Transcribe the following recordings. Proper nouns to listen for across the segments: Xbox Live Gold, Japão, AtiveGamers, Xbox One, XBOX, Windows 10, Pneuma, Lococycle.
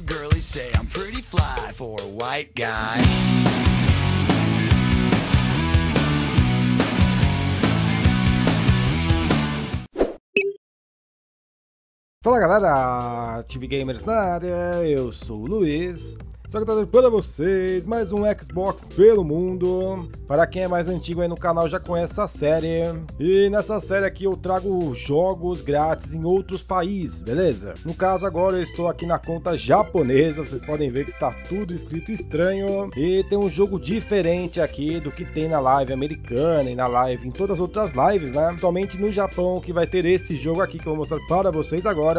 the girlies say I'm pretty fly for a white guy. Fala galera, AtiveGamers na área, eu sou o Luiz. Só que eu trazer para vocês mais um Xbox pelo mundo. Para quem é mais antigo aí no canal já conhece essa série. E nessa série aqui eu trago jogos grátis em outros países, beleza? No caso agora eu estou aqui na conta japonesa, vocês podem ver que está tudo escrito estranho. E tem um jogo diferente aqui do que tem na live americana e na live, em todas as outras lives, né? Principalmente no Japão que vai ter esse jogo aqui que eu vou mostrar para vocês agora.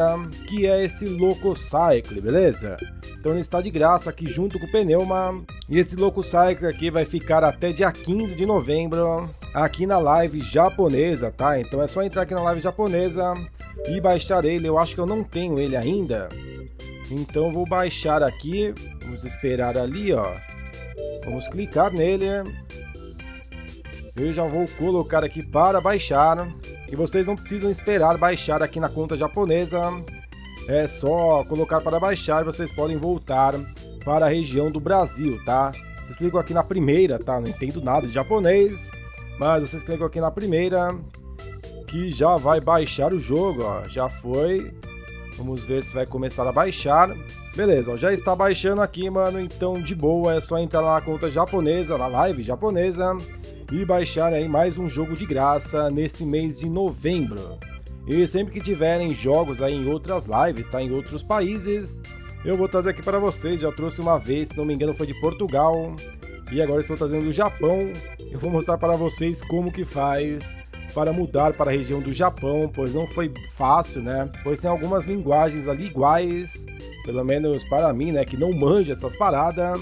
Que é esse Lococycle, beleza? Então ele está de graça aqui junto com o Pneuma. E esse Lococycle aqui vai ficar até dia 15 de novembro aqui na live japonesa, tá? Então é só entrar aqui na live japonesa e baixar ele. Eu acho que eu não tenho ele ainda, então vou baixar aqui. Vamos esperar ali, ó. Vamos clicar nele. Eu já vou colocar aqui para baixar. E vocês não precisam esperar baixar aqui na conta japonesa. É só colocar para baixar, vocês podem voltar para a região do Brasil, tá? Vocês clicam aqui na primeira, tá? Não entendo nada de japonês, mas vocês clicam aqui na primeira que já vai baixar o jogo, ó. Já foi. Vamos ver se vai começar a baixar. Beleza, ó, já está baixando aqui, mano. Então, de boa, é só entrar lá na conta japonesa, na live japonesa e baixar aí mais um jogo de graça nesse mês de novembro. E sempre que tiverem jogos aí em outras lives, tá? Em outros países, eu vou trazer aqui para vocês. Já trouxe uma vez, se não me engano foi de Portugal, e agora estou trazendo do Japão. Eu vou mostrar para vocês como que faz para mudar para a região do Japão, pois não foi fácil, né? Pois tem algumas linguagens ali iguais, pelo menos para mim, né? Que não manja essas paradas.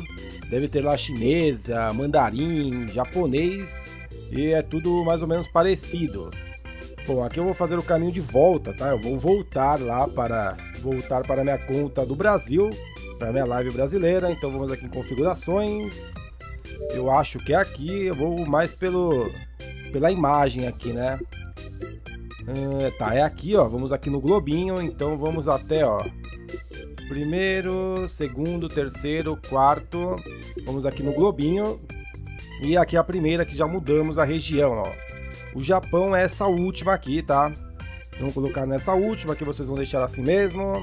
Deve ter lá chinesa, mandarim, japonês, e é tudo mais ou menos parecido. Bom, aqui eu vou fazer o caminho de volta, tá? Eu vou voltar lá para... voltar para a minha conta do Brasil, para a minha live brasileira. Então vamos aqui em configurações. Eu acho que é aqui. Eu vou mais pela imagem aqui, né? Tá, é aqui, ó. Vamos aqui no globinho. Então vamos até, ó, primeiro, segundo, terceiro, quarto. Vamos aqui no globinho. E aqui é a primeira que já mudamos a região, ó. O Japão é essa última aqui, tá? Vocês vão colocar nessa última, que vocês vão deixar assim mesmo.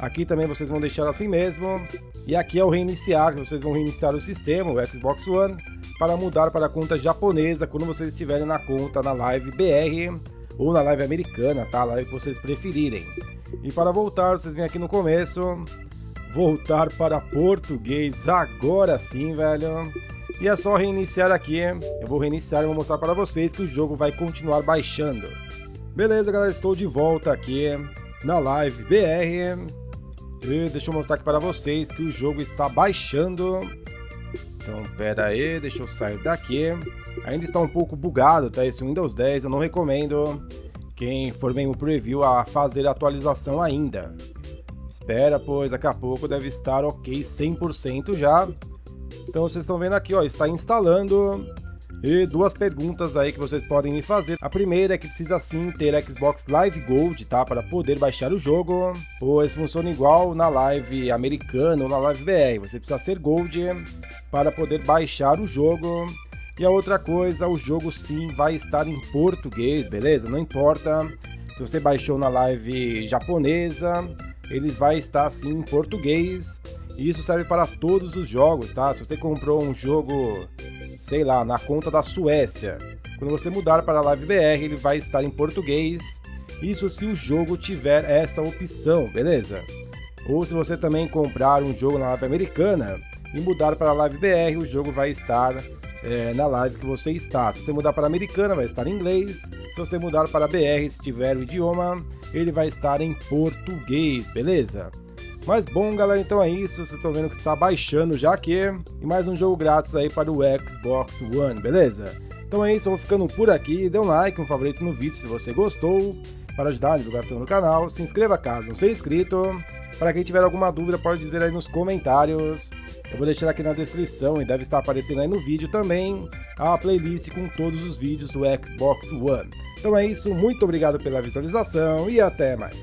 Aqui também vocês vão deixar assim mesmo. E aqui é o reiniciar, que vocês vão reiniciar o sistema, o Xbox One, para mudar para a conta japonesa quando vocês estiverem na conta na live BR ou na live americana, tá? A live que vocês preferirem. E para voltar, vocês vêm aqui no começo. Voltar para português agora sim, velho. E é só reiniciar aqui. Eu vou reiniciar e vou mostrar para vocês que o jogo vai continuar baixando. Beleza, galera, estou de volta aqui na live BR. E deixa eu mostrar aqui para vocês que o jogo está baixando. Então, pera aí, deixa eu sair daqui. Ainda está um pouco bugado, tá? Esse Windows 10, eu não recomendo quem for bem o preview a fazer a atualização ainda. Espera, pois daqui a pouco deve estar ok 100% já. Então vocês estão vendo aqui, ó, está instalando. E duas perguntas aí que vocês podem me fazer. A primeira é que precisa sim ter Xbox Live Gold, tá? Para poder baixar o jogo, pois funciona igual na live americana ou na live BR. Você precisa ser Gold para poder baixar o jogo. E a outra coisa, o jogo sim vai estar em português, beleza? Não importa se você baixou na live japonesa, eles vai estar sim em português. Isso serve para todos os jogos, tá? Se você comprou um jogo, sei lá, na conta da Suécia, quando você mudar para a Live BR, ele vai estar em português. Isso se o jogo tiver essa opção, beleza? Ou se você também comprar um jogo na Live americana e mudar para a Live BR, o jogo vai estar na Live que você está. Se você mudar para a americana, vai estar em inglês. Se você mudar para a BR, se tiver o idioma, ele vai estar em português, beleza? Mas bom, galera, então é isso. Vocês estão vendo que está baixando já aqui. E mais um jogo grátis aí para o Xbox One, beleza? Então é isso, eu vou ficando por aqui. Dê um like, um favorito no vídeo se você gostou, para ajudar a divulgação do canal. Se inscreva caso não seja inscrito. Para quem tiver alguma dúvida, pode dizer aí nos comentários. Eu vou deixar aqui na descrição e deve estar aparecendo aí no vídeo também a playlist com todos os vídeos do Xbox One. Então é isso, muito obrigado pela visualização e até mais.